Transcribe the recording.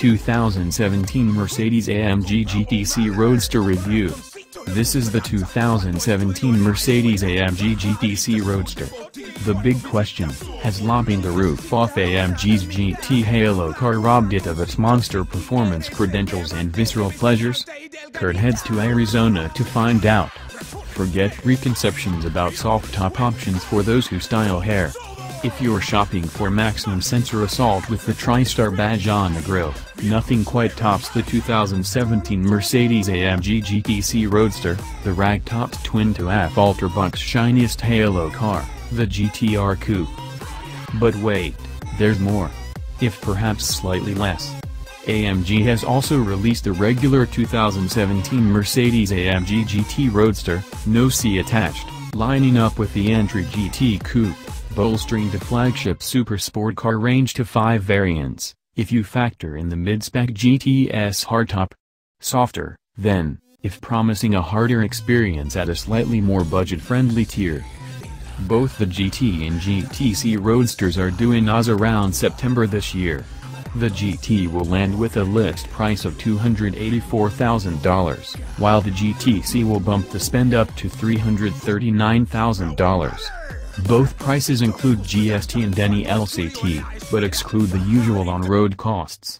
2017 Mercedes-AMG GT C Roadster review. This is the 2017 Mercedes-AMG GT C Roadster. The big question, has lopping the roof off AMG's GT Halo car robbed it of its monster performance credentials and visceral pleasures? Kurt heads to Arizona to find out. Forget preconceptions about soft top options for those who style hair. If you're shopping for maximum sensor assault with the TriStar badge on the grill, nothing quite tops the 2017 Mercedes-AMG GT C Roadster, the ragtop's twin to Afterbuck's shiniest halo car, the GT R coupe. But wait, there's more. If perhaps slightly less. AMG has also released the regular 2017 Mercedes-AMG GT Roadster, no C attached, lining up with the entry GT coupe, bolstering the flagship super sport car range to 5 variants, if you factor in the mid-spec GT S hardtop. Softer, then, if promising a harder experience at a slightly more budget-friendly tier. Both the GT and GT C Roadsters are due in Oz around September this year. The GT will land with a list price of $284,000, while the GT C will bump the spend up to $339,000. Both prices include GST and any LCT, but exclude the usual on-road costs.